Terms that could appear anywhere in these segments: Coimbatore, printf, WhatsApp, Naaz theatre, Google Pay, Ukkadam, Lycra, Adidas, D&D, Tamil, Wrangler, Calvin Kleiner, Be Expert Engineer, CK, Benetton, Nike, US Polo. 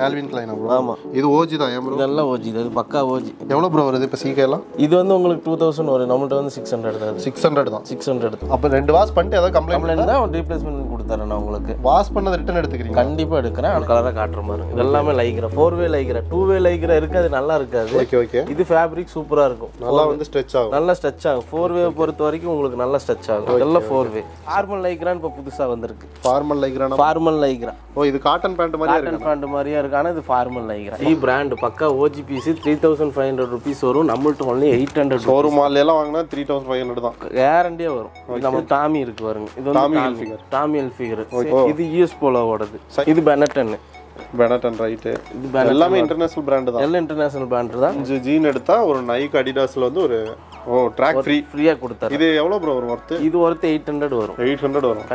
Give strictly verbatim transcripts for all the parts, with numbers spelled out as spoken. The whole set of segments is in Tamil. Calvin Kleiner bro. ஆமா இது ஓஜி தான் bro. இதெல்லாம் ஓஜி, இது பக்கா ஓஜி. எவ்வளவு bro வருது இப்ப C K எல்லாம்? இது வந்து உங்களுக்கு two thousand வரும். நம்மள்ட்ட வந்து six hundred தான். six hundred தான். six hundred. அப்ப ரெண்டு வாஷ் பண்ணிட்டு அத கம்ப்ளைன்ட் தான் ரீப்ளேஸ்மென்ட் கொடுத்தாரு நான் உங்களுக்கு. வாஷ் பண்ணத ரிட்டர்ன் எடுத்துக்கிறீங்க. கண்டிப்பா எடுக்கறேன். அந்த கலரை காட்ற மாதிரி. இதெல்லாம் Lycra four way Lycra two way Lycra இருக்கு, அது நல்லா இருக்காது. Okay okay. இது ஃபேப்ரிக் சூப்பரா இருக்கும். நல்லா வந்து ஸ்ட்ரெட்ச் ஆகும். நல்லா ஸ்ட்ரெட்ச் ஆகும். four way பொறுத்த வரைக்கும் உங்களுக்கு நல்லா ஸ்ட்ரெட்ச் ஆகும். இதெல்லாம் four way. ஃபார்மல் Lycraன் இப்ப புதுசா வந்திருக்கு. Formal Lycra. Formal Lycra. ஓ இது காட்டன் பேண்ட் மாதிரியா இருக்கு. காட்டன் பேண்ட் மாதிரியா இருக்கானே இது ஃபார்மல் Lycra. இந்த பிராண்ட் பக்கா O G piece three thousand five hundred rupees வரும். நம்மள்ட்ட only eight hundred. ஷோரூம் மால்ல வாங்குனா three thousand five hundred தான். கேரண்டியா வரும். நம்ம டாமி இருக்கு பாருங்க. இது வந்து டாமி ஃபிகர். Tommy figure. இது U S Polo ஓடது. இது Benetton. Benetton right. இது எல்லாமே இன்டர்நேஷனல் பிராண்ட் தான். எல்லா இன்டர்நேஷனல் பிராண்ட் தான். இந்த ஜீன் எடுத்தா ஒரு Nike Adidasல வந்து ஒரு ஓ ட்ராக் ஃப்ரீ ஃப்ரீயா கொடுத்தாரு. இது எவ்வளவு bro worth? இது worth eight hundred வரும். eight hundred வரும்.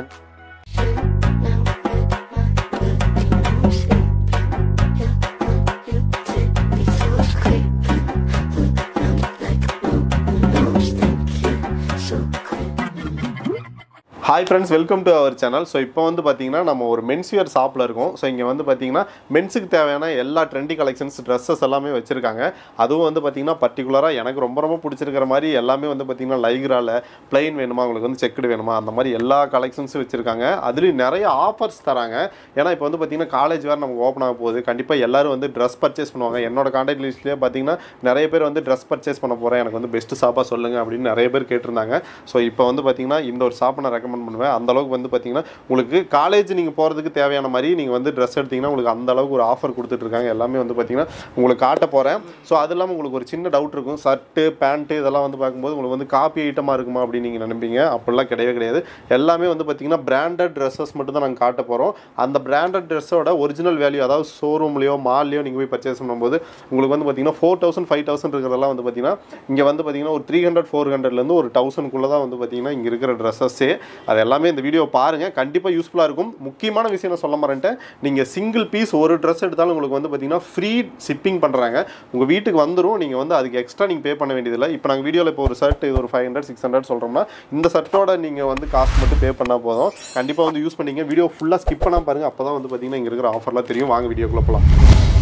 Hi friends, welcome to our channel. So இப்போ வந்து பார்த்தீங்கன்னா நம்ம ஒரு மென்ஸ்வியர் ஷாப்பில் இருக்கோம். ஸோ இங்கே வந்து பார்த்தீங்கன்னா மென்ஸுக்கு தேவையான எல்லா ட்ரெண்டி கலெக்ஷன்ஸ் ட்ரெஸ்ஸஸ் எல்லாமே வச்சுருக்காங்க. அதுவும் வந்து பார்த்தீங்கன்னா பர்டிகுலராக எனக்கு ரொம்ப ரொம்ப பிடிச்சிருக்கிற மாதிரி எல்லாமே வந்து பார்த்தீங்கன்னா Lycraவில் பிளைன் வேணுமா, உங்களுக்கு வந்து செக்குடு வேணுமா, அந்த மாதிரி எல்லா கலெக்ஷன்ஸும் வச்சுருக்காங்க. அதுலேயும் நிறைய ஆஃபர்ஸ் தராங்க. ஏன்னா இப்போ வந்து பார்த்தீங்கன்னா காலேஜ் வேறு நமக்கு ஓப்பன் ஆக போகுது. கண்டிப்பாக எல்லோரும் வந்து ட்ரெஸ் பர்ச்சேஸ் பண்ணுவாங்க. என்னோட கான்டாக்ட் லிஸ்ட்லேயே பார்த்தீங்கன்னா நிறைய பேர் வந்து ட்ரெஸ் பர்ச்சேஸ் பண்ண போகிறேன், எனக்கு வந்து பெஸ்ட்டு ஷாப்பாக சொல்லுங்கள் அப்படின்னு நிறைய பேர் கேட்டிருந்தாங்க. ஸோ இப்போ வந்து பார்த்தீங்கன்னா இந்த ஒரு ஷாப்பை நான் ரெக்கமெண்ட் பண்ணுவேன். அந்த அளவுக்கு வந்து பார்த்தீங்கன்னா உங்களுக்கு காலேஜ் நீங்கள் போகிறதுக்கு தேவையான மாதிரி நீங்கள் வந்து ட்ரெஸ் எடுத்தீங்கன்னா உங்களுக்கு அந்த அளவுக்கு ஒரு ஆஃபர் கொடுத்துட்ருக்காங்க. எல்லாமே வந்து பார்த்தீங்கன்னா உங்களுக்கு காட்ட போகிறேன். ஸோ அது இல்லாமல் உங்களுக்கு ஒரு சின்ன டவுட் இருக்கும், ஷர்ட்டு பேண்ட்டு இதெல்லாம் வந்து பார்க்கும்போது உங்களுக்கு வந்து காப்பி ஐட்டமாக இருக்குமா அப்படின்னு நீங்கள் நினைப்பீங்க. அப்படிலாம் கிடையவே கிடையாது. எல்லாமே வந்து பார்த்தீங்கன்னா பிராண்டட் ட்ரெஸ்ஸஸ் மட்டும் தான் நாங்கள் காட்ட போகிறோம். அந்த பிராண்டட் ட்ரெஸ்ஸோட ஒரிஜினல் வேல்யூ, அதாவது ஷோரூம்லையோ மால்லையோ நீங்கள் போய் பர்ச்சேஸ் பண்ணும்போது உங்களுக்கு வந்து பார்த்தீங்கன்னா ஃபோர் தௌசண்ட் ஃபைவ் தௌசண்ட் இருக்கிறதெல்லாம் வந்து பார்த்தீங்கன்னா இங்கே வந்து பார்த்தீங்கன்னா ஒரு த்ரீ ஹண்ட்ரட் ஃபோர் ஹண்ட்ரட்லேருந்து ஒரு தௌசண்ட்குள்ளே தான் வந்து பார்த்தீங்கன்னா இங்கே இருக்கிற ட்ரெஸ்ஸஸ்ஸே. அது எல்லாமே இந்த வீடியோ பாருங்கள், கண்டிப்பாக யூஸ்ஃபுல்லாக இருக்கும். முக்கியமான விஷயம் நான் சொல்ல மாட்டேன், நீங்கள் சிங்கிள் பீஸ் ஒரு ட்ரெஸ் எடுத்தாலும் உங்களுக்கு வந்து பார்த்தீங்கன்னா ஃப்ரீ ஷிப்பிங் பண்ணுறாங்க. உங்கள் வீட்டுக்கு வந்துடும். நீங்கள் வந்து அதுக்கு எக்ஸ்ட்ரா நீங்கள் பே பண்ண வேண்டியதில்லை. இப்போ நாங்கள் வீடியோவில் இப்போ ஒரு ஷர்ட் இது ஒரு ஃபைவ் ஹண்ட்ரட் சிக்ஸ் ஹண்ட்ரட் சொல்கிறோம்னா இந்த ஷர்ட்டோட நீங்கள் வந்து காசு மட்டும் பே பண்ணால் போதும். கண்டிப்பாக வந்து யூஸ் பண்ணிங்க. வீடியோ ஃபுல்லாக ஸ்கிப் பண்ணால் பாருங்கள். அப்போ தான் வந்து பார்த்தீங்கன்னா இங்கே இருக்கிற ஆஃபர்லாம் தெரியும். வாங்க வீடியோக்குள்ளே போகலாம்.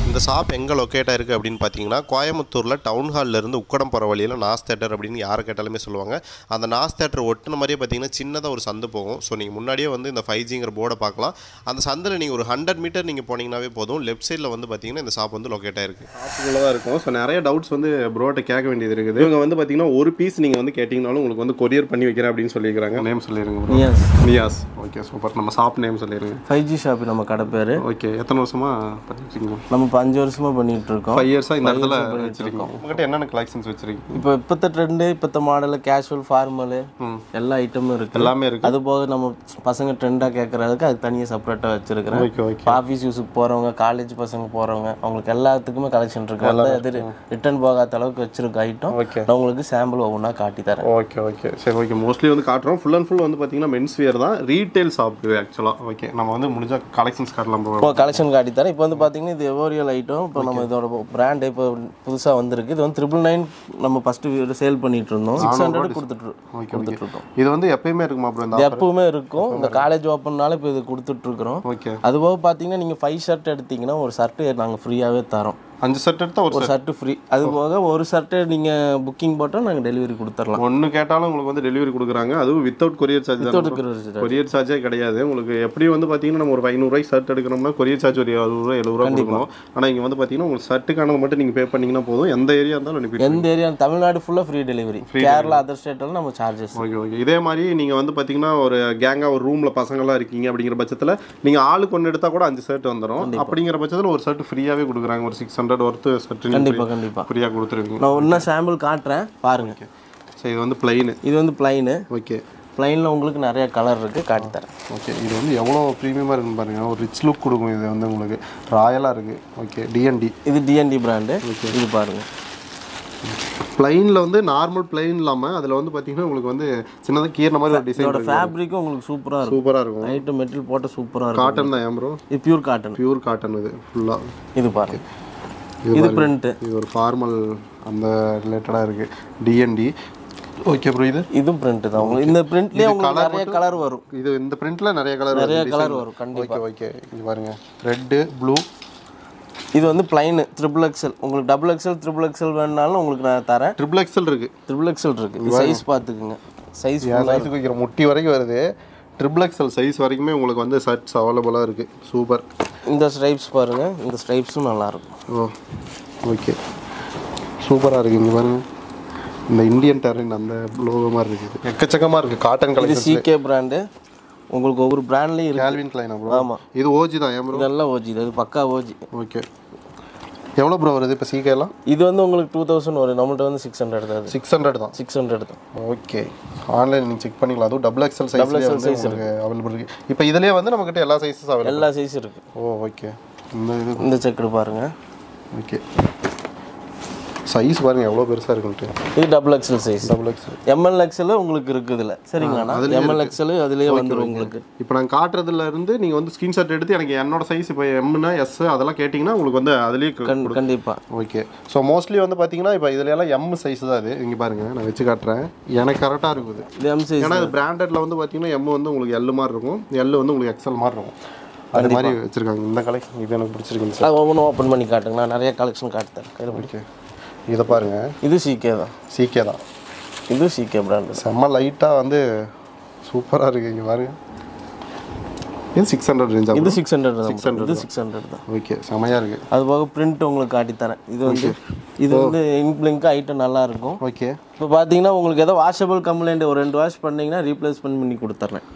இந்த ஷாப் எங்கே லொக்கேட் ஆயிருக்கு அப்படின்னு பார்த்தீங்கன்னா கோயம்புத்தூரில் டவுன் ஹாலிலேருந்து உக்கடம் போகிற வழியில் நாஸ் தேட்டர் அப்படின்னு யாரை கேட்டாலுமே சொல்லுவாங்க. அந்த நாஸ் தேட்டர் ஒட்டின மாதிரியே பார்த்தீங்கன்னா சின்னதாக ஒரு சந்து போகும். ஸோ நீங்கள் முன்னாடியே வந்து இந்த ஃபைவ் ஜிங்கிற போர்டை பார்க்கலாம். அந்த சந்தில் நீங்கள் ஒரு ஹண்ட்ரட் மீட்டர் நீங்கள் போனீங்கன்னாவே போதும். லெஃப்ட் சைடில் வந்து பார்த்தீங்கன்னா இந்த ஷாப் வந்து லொக்கேட் ஆயிருக்கு. ஷாப்புக்குள்ளே தான் இருக்கும். ஸோ நிறைய டவுட்ஸ் வந்து ப்ரோட்டை கேட்க வேண்டியது இருக்குது. இவங்க வந்து பார்த்தீங்கன்னா ஒரு பீஸ் நீங்கள் வந்து கேட்டிங்கனாலும் உங்களுக்கு வந்து கொரியர் பண்ணி வைக்கிறேன் அப்படின்னு சொல்லியிருக்காங்க. நேம் சொல்லிடுங்க. நியாஸ். நியாஸ். Okay super. நம்ம ஷாப் நேம் சொல்லிடுங்க. ஃபைவ் ஜி ஷாப் நம்ம கடை பேர். ஓகே எத்தனை வருஷமாக பார்த்துருக்கீங்க? நம்ம அஞ்சு வருஷமா பண்ணிட்டு இருக்கோம். ஃபைவ் இயர்ஸா இந்த இடத்துல வச்சிருக்கோம். உங்ககிட்ட என்னென்ன கலெக்ஷன்ஸ் வச்சிருக்கீங்க? இப்போ இப்போத்த ட்ரெண்ட், இப்போத்த மாடல் கேஷுவல் ஃபார்மல் எல்லா ஐட்டமும் இருக்கு. எல்லாமே இருக்கு. அது போக நம்ம பசங்க ட்ரெண்டா கேட்கறதுக்கு அது தனியாக செப்பரேட்டா வச்சிருக்கிறேன். Okay okay. ஆஃபீஸ் யூஸுக்கு போறவங்க, காலேஜ் பசங்க போறவங்க, அவங்களுக்கு எல்லாத்துக்குமே கலெக்ஷன் இருக்கு. அந்த இது ரிட்டர்ன் போகாத அளவுக்கு வச்சிருக்க ஐட்டம் நான் உங்களுக்கு சாம்பிள் ஒவ்வொன்றா காட்டி தரேன். ஓகே ஓகே சரி ஓகே. மோஸ்ட்லி வந்து காட்டுறோம். ஃபுல் அண்ட் ஃபுல் வந்து பார்த்தீங்கன்னா மென்ஸ் வியர் தான், ரீட்டைல் ஷாப் ஆக்சுவலா. ஓகே நம்ம வந்து முடிஞ்சா கலெக்ஷன்ஸ் காட்டலாம். இப்போ கலெக்ஷன் காட்டி தரேன். இப்போ வந்து பார்த்தீங்கன்னா இது ரியல் ஐட்டம். இப்போ நம்ம இதோட பிராண்ட் இப்போ புதுசாக வந்திருக்கு. இது வந்து ட்ரிபிள் நைன் நம்ம ஃபஸ்ட்டு சேல் பண்ணிட்டு இருந்தோம். சிக்ஸ் ஹண்ட்ரட் கொடுத்துட்டு கொடுத்துட்டு இருக்கோம். இது வந்து எப்பயுமே இருக்குமா ப்ரோ? இந்த எப்பவுமே இருக்கும். இந்த காலேஜ் ஓப்பன்னால இப்போ இது கொடுத்துட்டு இருக்கிறோம். ஓகே. அதுபோக பார்த்தீங்கன்னா நீங்கள் ஃபைவ் ஷர்ட் எடுத்தீங்கன்னா ஒரு ஷர்ட்டு நாங்கள் ஃப்ரீயாகவே தரோம். அஞ்சு ஷர்ட் எடுத்தால் ஒரு ஷர்ட் ஃப்ரீ. அது போக ஒரு ஷர்ட்டு நீங்கள் புக்கிங் போட்டால் நாங்கள் டெலிவரி கொடுத்துடலாம். ஒன்று கேட்டாலும் உங்களுக்கு வந்து டெலிவரி கொடுக்குறாங்க. அதுவும் without courier charge. Without courier சார்ஜே கிடையாது உங்களுக்கு. எப்படி வந்து பார்த்தீங்கன்னா நம்ம ஒரு ஐநூறுரூவாய் ஷர்ட் எடுக்கிறோம்னா கொரியர் சார்ஜ் ஒரு அறுபதுரூவா எழுபதுரூவா கொடுக்கணும். ஆனால் இங்கே வந்து பார்த்தீங்கன்னா உங்களுக்கு ஷர்ட்டுக்கானது மட்டும் நீங்கள் பே பண்ணிங்கன்னா போதும். எந்த ஏரியா இருந்தாலும் அனுப்பி. எந்த ஏரியா? தமிழ்நாடு ஃபுல்லாக ஃப்ரீ டெலிவரி. கேரளா அதர் ஸ்டேட்டில் நம்ம சார்ஜஸ். Okay okay. இதே மாதிரி நீங்கள் வந்து பார்த்தீங்கன்னா ஒரு கேங்காக ஒரு ரூமில் பசங்களாம் இருக்கீங்க அப்படிங்கிற பட்சத்தில் நீங்கள் ஆளுக்கு ஒன்று எடுத்தால் கூட அஞ்சு ஷர்ட் வந்துடும். அப்படிங்கிற பட்சத்தில் ஒரு ஷர்ட் ஃப்ரீயாகவே கொடுக்குறாங்க. ஒரு சிக்ஸ் ஹண்ட்ரட் கண்டிப்பா கண்டிப்பா ஃப்ரீயா கொடுத்துருவீங்க. நான் இன்னும் சாம்பிள் காட்றேன் பாருங்க. சோ இது வந்து ப்ளைன். இது வந்து ப்ளைன். ஓகே. ப்ளைன்ல உங்களுக்கு நிறைய கலர் இருக்கு, காட்டி தரேன். ஓகே. இது வந்து எவ்வளவு பிரீமியமா இருக்கு பாருங்க. ஒரு ரிச் லுக் கொடுக்கும். இது வந்து உங்களுக்கு ராயலா இருக்கு. ஓகே. D and D. இது D and D பிராண்ட். ஓகே. இது பாருங்க. பிளைன்ல வந்து நார்மல் பிளைன் இல்லாமல் அதில் வந்து பார்த்தீங்கன்னா உங்களுக்கு வந்து சின்னதாக கீர்ன மாதிரி ஒரு டிசைன். இதோட ஃபேப்ரிக்கும் உங்களுக்கு சூப்பராக இருக்கும். சூப்பராக இருக்கும். நைட்டு மெட்டல் போட்டு சூப்பராக இருக்கும். காட்டன் தான் ப்ரோ. இது பியூர் காட்டன். பியூர் காட்டன் இது ஃபுல்லாக. இது பாருங்க. இது பிரிண்ட். இது ஒரு ஃபார்மல் அந்த ரிலேட்டடா இருக்கு. D and D. Okay bro. இது இது பிரிண்ட் தான். உங்களுக்கு இந்த பிரிண்ட்லயே உங்களுக்கு நிறைய கலர் வரும். இது இந்த பிரிண்ட்ல நிறைய கலர் நிறைய கலர் வரும் கண்டிப்பா. Okay okay. இது பாருங்க. ரெட், ப்ளூ, இது வந்து plain triple XL உங்களுக்கு double XL triple XL வேணும்னாலும் உங்களுக்கு நான் தரேன் triple XL இருக்கு triple XL இருக்கு சைஸ் பாத்துக்கங்க சைஸ் சைஸ் குக்கிற முட்டி வரைக்கும் வருது triple XL சைஸ் வரைக்கும் உங்களுக்கு வந்து ஷர்ட்ஸ் அவேலபிளா இருக்கு சூப்பர் இந்த ஸ்ட்ரைப்ஸ் பாருங்க இந்த ஸ்ட்ரைப்ஸும் நல்லா இருக்கு ஓகே சூப்பரா இருக்கு இங்க பாருங்க இந்த இந்தியன் டெரெயின் அந்த லோகோ மாதிரி இருக்கு எக்கச்சக்கமா இருக்கு காட்டன் கலெக்ஷன் இது C K பிராண்ட் உங்களுக்கு ஒவ்வொரு பிராண்ட்லயே இருக்கு கால்வின் கிளைன் bro ஆமா இது O G தான் ஏன் bro இதெல்லாம் O G இது பக்கா O G ஓகே எவ்வளவு bro வருது இப்ப C K எல்லாம் இது வந்து உங்களுக்கு two thousand வரும் நம்மள்ட்ட வந்து six hundred தான் six hundred தான் six hundred தான் ஓகே ஆன்லைன்ல நீங்க செக் பண்ணிக்கலாம் அது டபுள் எக்ஸ்எல் சைஸ்ல உங்களுக்கு அவேலபிள் இருக்கு இப்போ இதுலயே வந்து நமக்கிட்ட எல்லா சைஸஸ் அவேலபிள் எல்லா சைஸ் இருக்கு ஓ ஓகே இந்த இந்த செக் பாருங்க ஓகே சைஸ் பாருங்க எவ்வளவு பெருசா இருக்குன்னு இது double XL size double XL M L X L உங்களுக்கு இருக்குது இல்ல சரிங்களா M L X L அதுலயே வந்துரும் உங்களுக்கு இப்போ நான் காட்றதுல இருந்து நீங்க வந்து ஸ்கிரீன்ஷாட் எடுத்து எனக்கு என்னோட சைஸ் இப்போ M னா S அதெல்லாம் கேட்டிங்கனா உங்களுக்கு வந்து அதுலயே கண்டிப்பா ஓகே சோ மோஸ்ட்லி வந்து பாத்தீங்கன்னா இப்போ இதுல எல்லாம் M சைஸ் தான் இது இங்க பாருங்க நான் வெச்சு காட்றேன் எனக்கு கரெக்ட்டா இருக்குது இது M சைஸ் ஏனா இது பிராண்டட்ல வந்து பாத்தீங்கன்னா M வந்து உங்களுக்கு L மாதிரி இருக்கும் L வந்து உங்களுக்கு X L மாதிரி இருக்கும் அது மாதிரி வெச்சிருக்காங்க இந்த கலெக்ஷன் இது எனக்கு பிடிச்சிருக்கு சார் ஓபன் ஓபன் பண்ணி காட்டுங்க நான் நிறைய கலெக்ஷன் காட்டுறேன் கையில பிடிங்க இத பாருங்க இது C K தான் C K தான் இது C K பிராண்ட் செம லைட்டா வந்து சூப்பரா இருக்கு இங்க பாருங்க இது six hundred ரேஞ்சா இது six hundred தான் இது six hundred தான் ஓகே செமையா இருக்கு அது போக பிரிண்ட் உங்களுக்கு காட்டி தரேன் இது வந்து இது வந்து இன் பிளிங்க் ஐட்டம் நல்லா இருக்கும் ஓகே இப்போ பாத்தீங்கன்னா உங்களுக்கு ஏதோ வாஷபிள் கம்ப்ளைன்ட் ஒரு ரெண்டு வாஷ் பண்ணீங்கன்னா ரீப்ளேஸ்மென்ட் பண்ணி கொடுத்துறேன்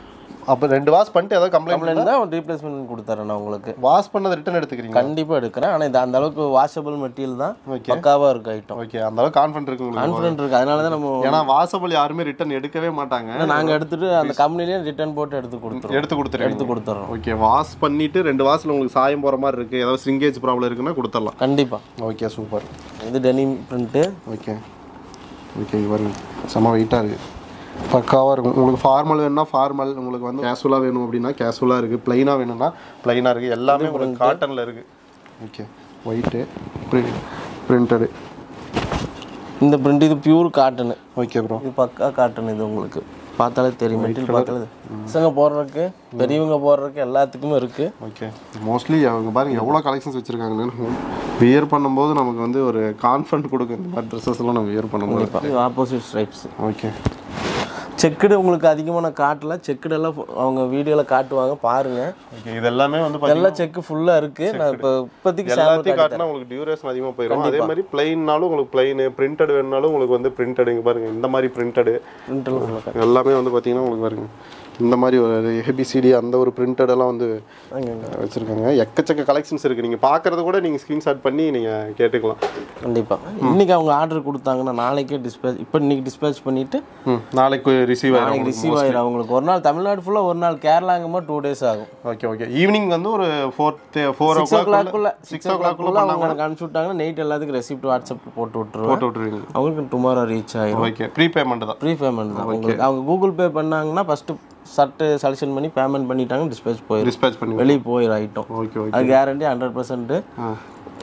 அப்ப ரெண்டு வாஷ் பண்ணிட்டு ஏதாவது கம்ப்ளைன்ட் இருந்தா ரீப்ளேஸ்மென்ட் பண்ணி கொடுத்துறேன் நான் உங்களுக்கு வாஷ் பண்ணது ரிட்டர்ன் எடுத்துக்கிறீங்க கண்டிப்பா எடுக்கறேன் ஆனா இது அந்த அளவுக்கு வாஷபிள் மெட்டீரியல் தான் பக்காவா இருக்கு ஐட்டம் ஓகே அந்த அளவுக்கு கான்ஃபிடன்ட் இருக்கு உங்களுக்கு கான்ஃபிடன்ட் இருக்கு அதனால தான் நம்ம ஏனா வாஷபிள் யாருமே ரிட்டர்ன் எடுக்கவே மாட்டாங்க நாங்க எடுத்துட்டு அந்த கம்பெனிலயே ரிட்டர்ன் போட்டு எடுத்து கொடுத்துறோம் எடுத்து கொடுத்துறோம் எடுத்து கொடுத்துறோம் ஓகே வாஷ் பண்ணிட்டு ரெண்டு வாஷ்ல உங்களுக்கு சாயம் போற மாதிரி இருக்கு ஏதாவது ஸ்ரிங்கேஜ் ப்ராப்ளம் இருக்குன்னா கொடுத்துறலாம் கண்டிப்பா ஓகே சூப்பர் இது டெனிம் பிரிண்ட் ஓகே ஓகே இவர சம வெயிட்டா இருக்கு பக்காவா இருக்கும் உங்களுக்கு ஃபார்மல் வேணும்னா ஃபார்மல் உங்களுக்கு வந்து கேஷுவலா வேணும் அப்படினா கேஷுவலா இருக்கு ப்ளைனா வேணும்னா ப்ளைனா இருக்கு எல்லாமே ஒரு காட்டன்ல இருக்கு ஓகே ஒயிட் பிரிண்டட் இந்த பிரிண்ட் இது பியூர் காட்டன் ஓகே bro இது பக்கா காட்டன் இது உங்களுக்கு பார்த்தாலே தெரியும் மெட்டீரியல் பார்த்தாலே பசங்க போறதுக்கு பெரியவங்க போறதுக்கு எல்லாத்துக்குமே இருக்கு ஓகே மோஸ்ட்லி அவங்க பாருங்க எவ்வளவு கலெக்ஷன்ஸ் வச்சிருக்காங்கன்னு வியர் பண்ணும்போது நமக்கு வந்து ஒரு கான்ஃபிடன்ட் கொடுக்கும் இந்த மாதிரி Dresses எல்லாம் நம்ம வியர் பண்ணும்போது ஆப்போசிட் ஸ்ட்ரைப்ஸ் ஓகே செக்குடு உங்களுக்கு அதிகமான காட்டல செக்குடு எல்லாம் அவங்க வீடியோல காட்டுவாங்க பாருங்க ஓகே இதெல்லாம்மே வந்து பாத்தீங்க எல்லா செக்கு ஃபுல்லா இருக்கு நான் இப்ப இப்போதைக்கு சாம்பிள் காட்டனா உங்களுக்கு டியூரேஷன் அதிகமா போயிடும் அதே மாதிரி ப்ளைன்னாலும் உங்களுக்கு ப்ளைன் பிரிண்டட் வேணும்னாலும் உங்களுக்கு வந்து பிரிண்டட் இங்க பாருங்க இந்த மாதிரி பிரிண்டட் பிரிண்டட் எல்லாமே வந்து பாத்தீங்கன்னா உங்களுக்கு பாருங்க இந்த மாதிரி ஒரு A B C D அந்த ஒரு பிரிண்டட் எல்லாம் வந்து வச்சிருக்காங்க எக்கச்சக்க கலெக்ஷன்ஸ் இருக்கு நீங்க பாக்குறது கூட நீங்க ஸ்கிரீன்ஷாட் பண்ணி நீங்க கேட்டுக்கலாம் கண்டிப்பா இன்னைக்கு அவங்க ஆர்டர் கொடுத்தாங்கன்னா நாளைக்கே டிஸ்பேச் இப்போ இன்னைக்கு டிஸ்பேச் பண்ணிட்டு நாளைக்கு ரிசீவ் ஆகும் ரிசீவ் ஆகும் உங்களுக்கு ஒரு நாள் தமிழ்நாடு ஃபுல்லா ஒரு நாள் கேரளாங்கமா two days ஆகும் ஓகே ஓகே ஈவினிங் வந்து ஒரு four o'clock குள்ள six o'clock குள்ள அவங்க அனுப்பிட்டாங்கன்னா நைட் எல்லாத்துக்கும் ரெசிப்ட் WhatsApp போட்டு விட்டுருவோம் போட்டு விட்டுருவீங்க அவங்களுக்கு டுமாரோ ரீச் ஆகும் ஓகே ப்ரீ பேமெண்ட் தான் ப்ரீ பேமெண்ட் தான் உங்களுக்கு அவங்க Google Pay பண்ணாங்கன்னா ஃபர்ஸ்ட் சட் செலக்ஷன் பண்ணி பேமெண்ட் பண்ணிட்டாங்க டிஸ்பேச் போய் டிஸ்பேச் பண்ணி வெளிய போய் ஐட்டம் ஓகே ஓகே அது கேரண்டி one hundred percent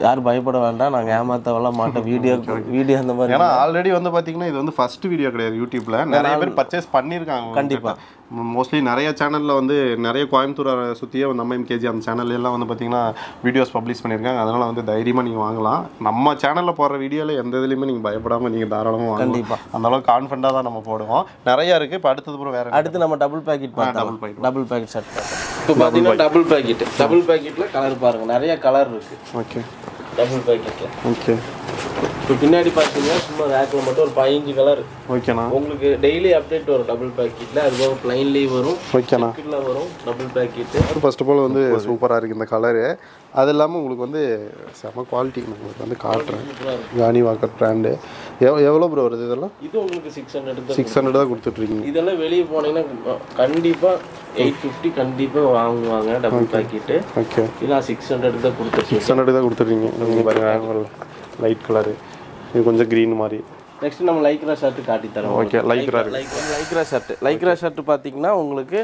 யாரும் பயப்பட வேண்டாம் நாங்கள் ஏமாத்தவள மாட்டோம் வீடியோ வீடியோ அந்த மாதிரி ஏன்னா ஆல்ரெடி வந்து பார்த்தீங்கன்னா இது வந்து ஃபர்ஸ்ட் வீடியோ கிடையாது யூடியூப்ல நிறைய பேர் பர்ச்சேஸ் பண்ணியிருக்காங்க கண்டிப்பாக மோஸ்ட்லி நிறைய சேனலில் வந்து நிறைய கோயம்புத்தூர் சுற்றியே நம்ம எம்கேஜி அந்த சேனல்லாம் வந்து பார்த்தீங்கன்னா வீடியோஸ் பப்ளிஷ் பண்ணியிருக்காங்க அதனால் வந்து தைரியமாக நீங்கள் வாங்கலாம் நம்ம சேனலில் போடுற வீடியோவில் எந்த இதுலையுமே நீங்கள் பயப்படாமல் நீங்கள் தாராளமாக வாங்க கண்டிப்பாக அந்தளவுக்கு கான்ஃபிடண்டாக தான் நம்ம போடுவோம் நிறையா இருக்குது இப்போ அடுத்தது அப்புறம் வேறு அடுத்து நம்ம double packet double packet double packet shirt இப்போ பார்த்தீங்கன்னா டபுள் பேக்கெட் டபுள் பேக்கெட்டில் கலர் பாருங்கள் நிறைய கலர் இருக்குது ஓகே டபுள் பேக்கெட்ல ஓகே இப்போ பின்னாடி பாத்தீங்கன்னா சும்மா ரேக்ல மட்டும் ஒரு five கலர் ஓகேனா உங்களுக்கு ডেইলি அப்டேட் வரும் டபுள் பேக்கெட்ல அதுக்கு ஒரு ப்ளைன்லயே வரும் ஓகேனா கிட்ல வரும் double packet first of all வந்து சூப்பரா இருக்கு இந்த கலர் அது இல்லாம உங்களுக்கு வந்து செம குவாலிட்டி உங்களுக்கு வந்து காட்றேன் கானி வாக்கர் பிராண்ட் எவ்வளவு bro வருது இதெல்லாம் இது உங்களுக்கு six hundred தான் six hundred தான் கொடுத்துட்டு இருக்கீங்க இதெல்லாம் வெளிய போனீங்கன்னா கண்டிப்பா eight fifty கண்டிப்பா வாங்குவாங்க டபுள் பேக்கெட் ஓகே இல்ல six hundred தான் கொடுத்துட்டு six hundred தான் கொடுத்துட்டு இருக்கீங்க உங்களுக்கு பாருங்க லைட் கலர் இது கொஞ்சம் green மாதிரி நெக்ஸ்ட் நம்ம லைக்ரா ஷர்ட் காட்டி தரோம் okay lycra lycra shirt lycra shirt பாத்தீங்கன்னா உங்களுக்கு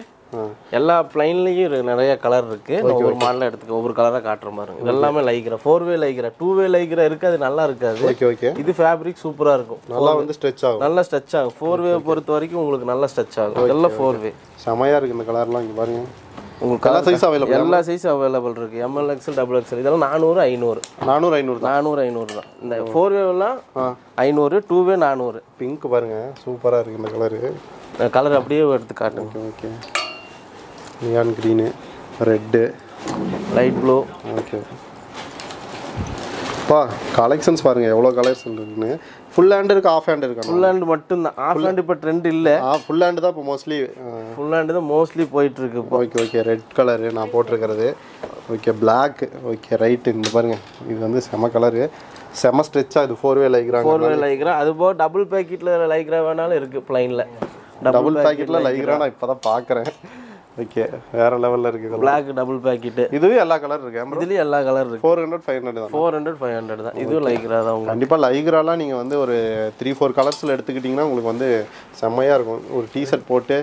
எல்லா ப்ளைன்லயும் நிறைய கலர் இருக்கு ஒவ்வொரு மாடல எடுத்து ஒவ்வொரு கலரா காட்ற மாதிரி இருக்கு எல்லாமே lycra four way lycra two way lycra இருக்கு அது நல்லா இருக்காது ஓகே ஓகே இது ஃபேப்ரிக் சூப்பரா இருக்கும் நல்லா வந்து ஸ்ட்ரெட்ச் ஆகும் நல்லா ஸ்ட்ரெட்ச் ஆகும் four way பொறுத்த வரைக்கும் உங்களுக்கு நல்லா ஸ்ட்ரெட்ச் ஆகும் இதெல்லாம் four way சமையா இருக்கு இந்த கலர்லாம் இங்க பாருங்க எல்லா சைஸ் அவேலபிள் எல்லா சைஸ் அவேலபிள் இருக்கு M L XL double XL இதெல்லாம் நானூறு ஐநூறு நானூறு ஐநூறு தான். இந்த நாலு வே எல்லாம் ஐநூறு இரண்டு வே நானூறு. பிங்க் பாருங்க சூப்பரா இருக்கு இந்த கலர். இந்த கலர் அப்படியே எடுத்து காட்டுங்க. Okay neon green red light blue. Okay பா கலெக்ஷன்ஸ் பாருங்க எவ்வளவு கலெக்ஷன் இருக்குன்னு. ஃபுல் ஹேண்ட் இருக்கு ஆஃப் ஹேண்ட் இருக்கு. ஃபுல் ஹேண்ட் மட்டும் தான். ஆஃப் ஹேண்ட் இப்ப ட்ரெண்ட் இல்ல. ஆ ஃபுல் ஹேண்ட் தான் இப்ப மோஸ்ட்லி ஃபுல் ஹேண்ட் தான் மோஸ்ட்லி போயிட்டு இருக்கு. ஓகே ஓகே ரெட் கலர் நான் போட்டுக்கிறது. Okay Black. ஓகே ரைட் இந்த பாருங்க இது வந்து செம கலர். செம ஸ்ட்ரெச்சா இது நான்கு வே லைக்ரா. நான்கு வே லைக்ரா அது போ டபுள் பாக்கெட்ல லைக்ரா வேணால இருக்கு ப்ளைன்ல. டபுள் பாக்கெட்ல லைக்ரா நான் இப்பதான் பார்க்கறேன். ஓகே வேற லெவல்ல இருக்கு. Black டபுள் பாக்கெட் இதுவே எல்லா கலர் இருக்கு. இதுலயே எல்லா கலர் இருக்கு. நானூறு ஐநூறு தான். நானூறு ஐநூறு தான். இது லைக்ரா தான். கண்டிப்பா லைக்ரால நீங்க வந்து ஒரு மூன்று நான்கு கலர்ஸ்ல எடுத்துக்கிட்டீங்கன்னா உங்களுக்கு வந்து செமையா இருக்கும். ஒரு டீ-ஷர்ட் போட்டு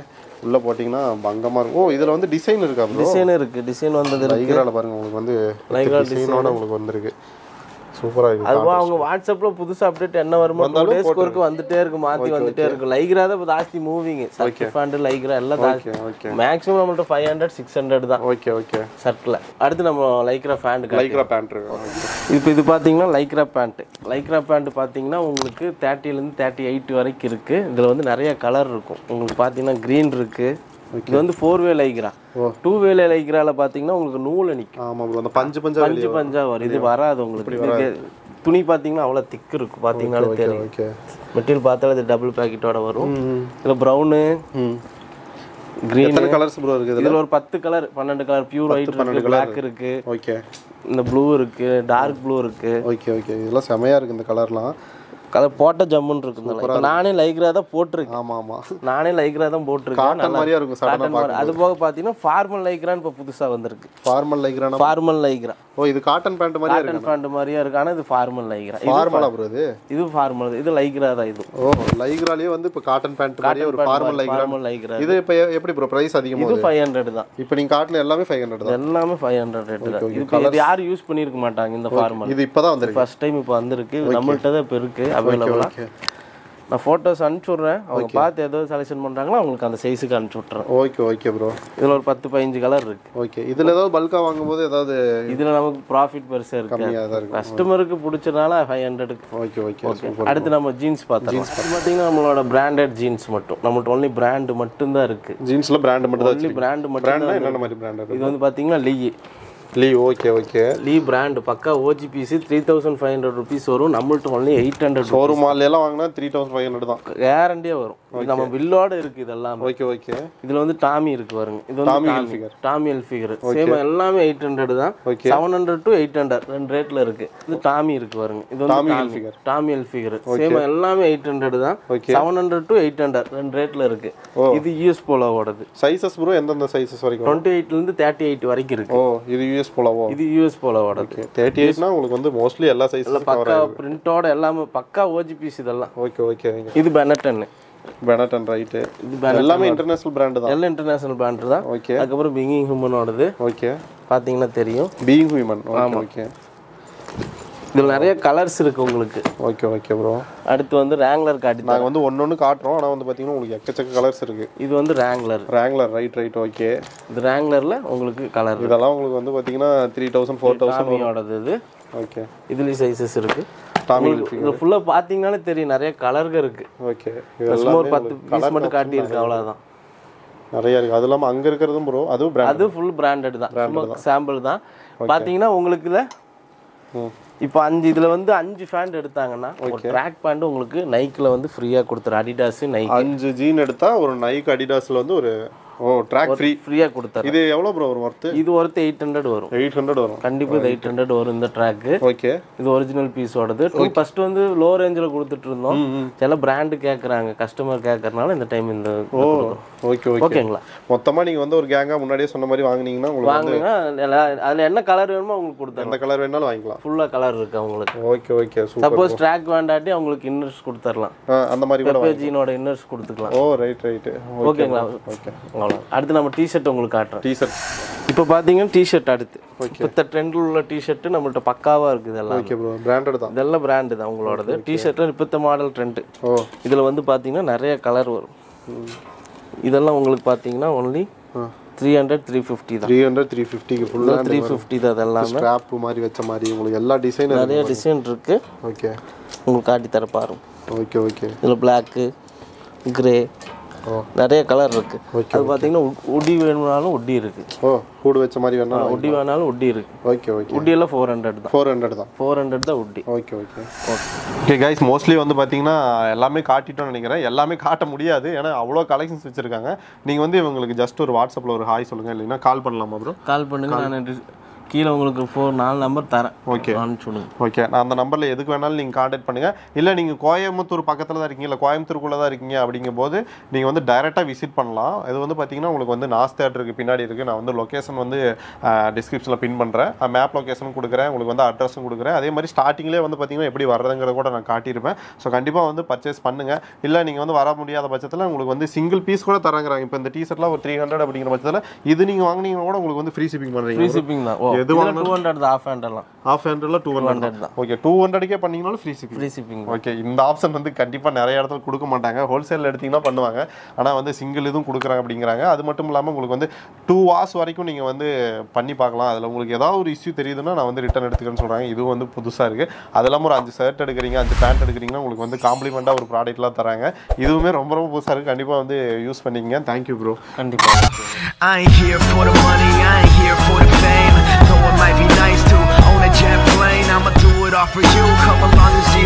உள்ள போட்டீங்கன்னா பங்கமா இருக்கும். ஓ இதுல வந்து டிசைன் இருக்கா? டிசைன் இருக்கு. டிசைன் வந்தது லைக்ரால பாருங்க உங்களுக்கு வந்து லைக்ரா டிசைனோட உங்களுக்கு வந்திருக்கு. சூப்பரா இருக்கு. அதுவா அவங்க வாட்ஸ்அப்ல புதுசா அப்டேட் என்ன வருமோ டே ஸ்கோருக்கு வந்துட்டே இருக்கு மாத்தி வந்துட்டே இருக்கு. லைக்ரா தான் பாஸ்தி மூவிங். சர்ட் லைக்ரா எல்லாம் தாஸ்தி. ஓகே மேக்ஸिमम நம்மள்ட்ட ஐநூறு ஆறு நூறு தான். ஓகே ஓகே சர்ட்ல. அடுத்து நம்ம லைக்ரா பேண்ட் லைக்ரா பேண்ட் இருக்கு. இப்போ இது பாத்தீங்கன்னா லைக்ரா பேண்ட். லைக்ரா பேண்ட் பாத்தீங்கன்னா உங்களுக்கு முப்பது ல இருந்து முப்பத்தி எட்டு வரைக்கும் இருக்கு. இதுல வந்து நிறைய கலர் இருக்கும். உங்களுக்கு பாத்தீங்கன்னா green இருக்கு. இது வந்து நான்கு வே லைக்ரா. இரண்டு வே லைக்ரால பாத்தீங்கன்னா உங்களுக்கு நூல் நிக்கும். ஆமா அந்த பஞ்சு பஞ்சா பஞ்சு பஞ்சா வரும். இது வராது உங்களுக்கு. துணி பாத்தீங்கன்னா அவ்வளவு திக் இருக்கு. பாத்தீங்கன்னா தெரியும். ஓகே மெட்டீரியல் பார்த்தால இது டபுள் பாக்கெட்டோட வரும். இதுல பிரவுன் green எத்தனை கலர்ஸ் ப்ரோ இருக்கு? இதுல ஒரு பத்து கலர் பன்னிரண்டு கலர். பியூர் ஒயிட் இருக்கு, black இருக்கு. ஓகே இந்த ப்ளூ இருக்கு, டார்க் ப்ளூ இருக்கு. ஓகே ஓகே இதெல்லாம் செமையா இருக்கு இந்த கலர்லாம். கலர் போட்ட ஜம்முன்னு இருக்குதுல. நானே லைக்ரா தான் போட்டுருக்கேன். ஆமா ஆமா நானே லைக்ரா தான் போட்டுருக்கேன். காட்டன் மாதிரியா இருக்கும் சடனா பாக்க. அது போக பாத்தீங்கன்னா ஃபார்மல் லைக்ரான்னு இப்ப புதுசா வந்திருக்கு. ஃபார்மல் லைக்ரானா ஃபார்மல் லைக்ரா. ஓ இது காட்டன் பேண்ட் மாதிரியா இருக்கு. காட்டன் பேண்ட் மாதிரியா இருக்கு. ஆனா இது ஃபார்மல் லைக்ரா. ஃபார்மலா ப்ரோ இது? இது ஃபார்மல். இது லைக்ரா தான் இது. ஓ லைக்ராலயே வந்து இப்ப காட்டன் பேண்ட் மாதிரியே ஒரு ஃபார்மல் லைக்ரா. Formal Lycra. இது இப்ப எப்படி ப்ரோ பிரைஸ் அதிகமா இருக்கு? இது ஐநூறு தான். இப்போ நீங்க காட்டன் எல்லாமே ஐநூறு தான். எல்லாமே ஐநூறு ரேட் தான். இது யார் யூஸ் பண்ணிருக்க மாட்டாங்க இந்த ஃபார்மல். இது இப்பதான் வந்திருக்கு. ஃபர்ஸ்ட் டைம் இப்ப வந்திருக்கு. நம்மள்ட்ட தான் இப்ப இருக்கு. அவைலபிளா நான் போட்டோஸ் அனுப்பிச்சு விடுறேன். அவங்க பார்த்து ஏதோ செலெக்ஷன் பண்றாங்களா உங்களுக்கு அந்த சைஸுக்கு அனுப்பிச்சு விட்டுறேன். ஓகே ஓகே ப்ரோ இதுல ஒரு பத்து பதினஞ்சு கலர் இருக்கு. ஓகே இதுல ஏதாவது பல்கா வாங்கும்போது ஏதாவது இதுல நமக்கு ப்ராஃபிட் பெருசா இருக்கு. கஸ்டமருக்கு பிடிச்சனால ஐநூறுக்கு. ஓகே ஓகே அடுத்து நம்ம ஜீன்ஸ் பார்த்தோம். ஜீன்ஸ் பார்த்தீங்கன்னா நம்மளோட பிராண்டட் ஜீன்ஸ் மட்டும் நம்மட்ட only பிராண்ட் மட்டும் தான் இருக்கு. ஜீன்ஸ்ல பிராண்ட் மட்டும் தான். only பிராண்ட் மட்டும். பிராண்ட்னா என்ன மாதிரி பிராண்ட் இருக்கு? இது வந்து பாத்தீங்கன்னா Lee Lee. Okay okay Lee brand பக்கா ஓஜி பீஸ் மூவாயிரத்து ஐநூறு ரூபீஸ் வரும். நம்மள்ட்ட only எட்டு நூறு. ஷோரூம் மால்ல எல்லாம் வாங்குனா மூவாயிரத்து ஐநூறு தான். கேரண்டியா வரும். நம்ம பில்லோட இருக்கு இதெல்லாம். ஓகே ஓகே இதுல வந்து டாமி இருக்கு பாருங்க. இது வந்து Tommy Hilfiger. Tommy Hilfiger same எல்லாமே எட்டு நூறு தான். ஏழு நூறு to எட்டு நூறு ரெண்டு ரேட்ல இருக்கு. இது டாமி இருக்கு பாருங்க. இது வந்து Tommy Hilfiger. Tommy Hilfiger same எல்லாமே எட்டு நூறு தான். ஏழு நூறு to எட்டு நூறு ரெண்டு ரேட்ல இருக்கு. இது யுஎஸ் போலோவோடது. சைஸஸ் ப்ரோ எந்தெந்த சைஸஸ் வரைக்கும்? இருபத்தி எட்டு ல இருந்து முப்பத்தி எட்டு வரைக்கும் இருக்கு. ஓ இது யுஎஸ் போலோவோ? இது யுஎஸ் போலோவோட. ஓகே முப்பத்தி எட்டு னா உங்களுக்கு வந்து மோஸ்ட்லி எல்லா சைஸ்ல கவர் ஆகும். பக்கா பிரிண்டோட எல்லாமே பக்கா ஓஜி பீஸ் இதெல்லாம். ஓகே ஓகே இது பெனட்டன். பெனட்டன் ரைட். இது எல்லாமே இன்டர்நேஷனல் பிராண்ட் தான். எல்லா இன்டர்நேஷனல் பிராண்ட் தான். ஓகே அதுக்கு அப்புறம் பீயிங் ஹியூமனோடது. ஓகே பாத்தீங்கன்னா தெரியும் பீயிங் ஹியூமன். ஓகே ஓகே இதுல நிறைய கலர்ஸ் இருக்கு உங்களுக்கு. ஓகே ஓகே ப்ரோ அடுத்து வந்து Wrangler காட்டி நாங்க வந்து ஒவ்வொன்னு காட்றோம். ஆனா வந்து பாத்தீங்கன்னா உங்களுக்கு எக்கச்சக்க கலர்ஸ் இருக்கு. இது வந்து Wrangler. Wrangler right right. Okay இது Wranglerல உங்களுக்கு கலர் இதெல்லாம் உங்களுக்கு வந்து பாத்தீங்கன்னா மூவாயிரம் நான்காயிரம் ஓடது இது. ஓகே இதுல சைஸஸ் இருக்கு. டாமி இது ஃபுல்லா பாத்தீங்கனாலே தெரியும் நிறைய கலர்க இருக்கு. ஓகே இதெல்லாம் ஒரு பத்து பீஸ் மட்டும் காட்டி இருக்கு அவ்வளவுதான். நிறைய இருக்கு. அதுலமா அங்க இருக்குறதும் ப்ரோ அது பிராண்ட் அது ஃபுல் பிராண்டட் தான். சும்மா சாம்பிள் தான். பாத்தீங்கன்னா உங்களுக்குல இப்போ அஞ்சு இதுல வந்து அஞ்சு பேண்ட் எடுத்தாங்கன்னா ஒரு ட்ராக் பேண்ட் உங்களுக்கு நைக்கில வந்து ஃப்ரீயா கொடுத்துறாங்க. அடிடாஸ் நைக் அஞ்சு ஜீன் எடுத்தா ஒரு நைக் அடிடாஸ்ல வந்து ஒரு ஓ ட்ராக் ஃப்ரீ ஃப்ரீயா கொடுத்தாங்க. இது எவ்வளவு ப்ரோ ஒரு வர்த்? இது வர்த் எட்டு நூறு வரும். எட்டு நூறு வரும் கண்டிப்பா. இது எட்டு நூறு வரும் இந்த ட்ராக். ஓகே இது ஒரிஜினல் பீஸோடது. ஃபர்ஸ்ட் வந்து லோ ரேஞ்சில கொடுத்துட்டு இருந்தோம். சில பிராண்ட் கேக்குறாங்க கஸ்டமர் கேக்குறனால இந்த டைம் இந்த ஓ ஓகே ஓகே ஓகேங்களா. மொத்தமா நீங்க வந்து ஒரு கேங்கா முன்னாடியே சொன்ன மாதிரி வாங்குனீங்கன்னா உங்களுக்கு வாங்குனா அதுல என்ன கலர் வேணுமோ உங்களுக்கு கொடுத்தாங்க. என்ன கலர் வேணாலும் வாங்கிக்கலாம். ஃபுல்லா கலர் இருக்கு உங்களுக்கு. Okay okay super. Suppose track வேண்டாட்டி உங்களுக்கு இன்னர்ஸ் கொடுத்துறலாம். அந்த மாதிரி கூட பேஜினோட இன்னர்ஸ் கொடுத்துக்கலாம். ஓ ரைட் ரைட் ஓகேங்களா. ஓகே அடுத்து நம்ம டீ-ஷர்ட் உங்களுக்கு காட்றோம். டீ-ஷர்ட் இப்போ பாத்தீங்கன்னா டீ-ஷர்ட் அடுத்து இப்ப ட்ரெண்ட்ல உள்ள டீ-ஷர்ட் நம்மள்ட்ட பக்காவா இருக்கு இதெல்லாம். ஓகே ப்ரோ பிராண்டட் தான். இதெல்லாம் பிராண்ட் தான் உங்களோடது. டீ-ஷர்ட்ல இப்பத்த மாடல் ட்ரெண்ட். ஓ இதுல வந்து பாத்தீங்கன்னா நிறைய கலர் வரும். இதெல்லாம் உங்களுக்கு பாத்தீங்கன்னா only three hundred three fifty three hundred three fifty க்கு ஃபுல்லா three fifty தான் அதெல்லாம் ஸ்ட்ராப் மாதிரி வெச்ச மாதிரி உங்களுக்கு எல்லா டிசைன் இருக்கு நிறைய டிசைன் இருக்கு ஓகே உங்களுக்கு காட்டி தர பாறோம் ஓகே ஓகே இதுல black gray நிறைய கலர் இருக்கு அது பாத்தீங்கன்னா உடி வேணும்னாலும் உடி இருக்கு ஓ ஹூட் வெச்ச மாதிரி வேணா உடி வேணாலும் உடி இருக்கு ஓகே ஓகே உடி எல்லாம் four hundred தான் four hundred தான் four hundred தான் உடி okay okay okay guys mostly வந்து பாத்தீங்கன்னா எல்லாமே காட்டிட்டோம் நினைக்கிறேன் எல்லாமே காட்ட முடியாது ஏனா அவ்ளோ கலெக்ஷன்ஸ் வச்சிருக்காங்க நீங்க வந்து உங்களுக்கு ஜஸ்ட் ஒரு WhatsAppல ஒரு ஹாய் சொல்லுங்க இல்லனா கால் பண்ணலாமா bro கால் பண்ணுங்க நான் கீழ உங்களுக்கு four four நம்பர் தரேன் ஓகே அனுப்பிச்சுடுங்க ஓகே நான் அந்த நம்பர்ல எதுக்கு வேணாலும் நீங்க கான்டாக்ட் பண்ணுங்க இல்ல நீங்க கோயம்புத்தூர் பக்கத்துல தான் இருக்கீங்க இல்ல கோயம்புத்தூர்க்குள்ள தான் இருக்கீங்க அப்படிங்கும்போது நீங்க வந்து டைரக்ட்டா விசிட் பண்ணலாம் இது வந்து பாத்தீங்கன்னா உங்களுக்கு வந்து நாஸ் தியேட்டருக்கு பின்னாடி இருக்கு நான் வந்து லொகேஷன் வந்து டிஸ்கிரிப்ஷன்ல பின் பண்றேன் மேப் லொகேஷனும் கொடுக்கிறேன் உங்களுக்கு வந்து அட்ரஸும் கொடுக்கிறேன் அதே மாதிரி ஸ்டார்டிங்லயே வந்து பாத்தீங்கன்னா எப்படி வரதுங்கற கூட நான் காட்டியிருப்பேன் சோ கண்டிப்பா வந்து பர்சேஸ் பண்ணுங்க இல்ல நீங்க வந்து வர முடியாத பட்சத்துல உங்களுக்கு வந்து சிங்கிள் பீஸ் கூட தரங்கறாங்க இப்போ இந்த டீ-ஷர்ட்ல ஒரு three hundred அப்படிங்கற பட்சத்துல இது நீங்க வாங்குனீங்க கூட உங்களுக்கு வந்து ஃப்ரீ ஷிப்பிங் பண்றீங்க ஃப்ரீ ஷிப்பிங் தான் இதுவும் two hundred தான் ஆஃப் ஹேண்டல்ல ஆஃப் ஹேண்டல்ல two hundred தான் ஓகே two hundred கே பண்ணீங்கனாலும் free shipping free shipping okay இந்த ஆப்ஷன் வந்து கண்டிப்பா நிறைய இடத்துல கொடுக்க மாட்டாங்க ஹோல்சேல்ல எடுத்தீங்கன்னா பண்ணுவாங்க ஆனா வந்து சிங்கிள் இதுவும் கொடுக்கறாங்க அப்படிங்கறாங்க அது மட்டும் இல்லாம உங்களுக்கு வந்து two hours வரைக்கும் நீங்க வந்து பண்ணி பார்க்கலாம் அதுல உங்களுக்கு ஏதாவது ஒரு இஷ்யூ தெரியுதுன்னா நான் வந்து ரிட்டர்ன் எடுத்துக்கறேன்னு சொல்றாங்க இது வந்து புதுசா இருக்கு அதெல்லாம் ஒரு five ஷர்ட் எடுக்கறீங்க five பேண்ட் எடுக்கறீங்கன்னா உங்களுக்கு வந்து காம்ப்ளிமெண்டா ஒரு ப்ராடக்ட்லாம் தராங்க இதுவுமே ரொம்ப ரொம்ப புதுசா இருக்கு கண்டிப்பா வந்து யூஸ் பண்ணீங்க Thank you bro கண்டிப்பா I ain't here for the money I ain't here for the fame Though it might be nice to own a jet plane I'ma do it all for you Come along and see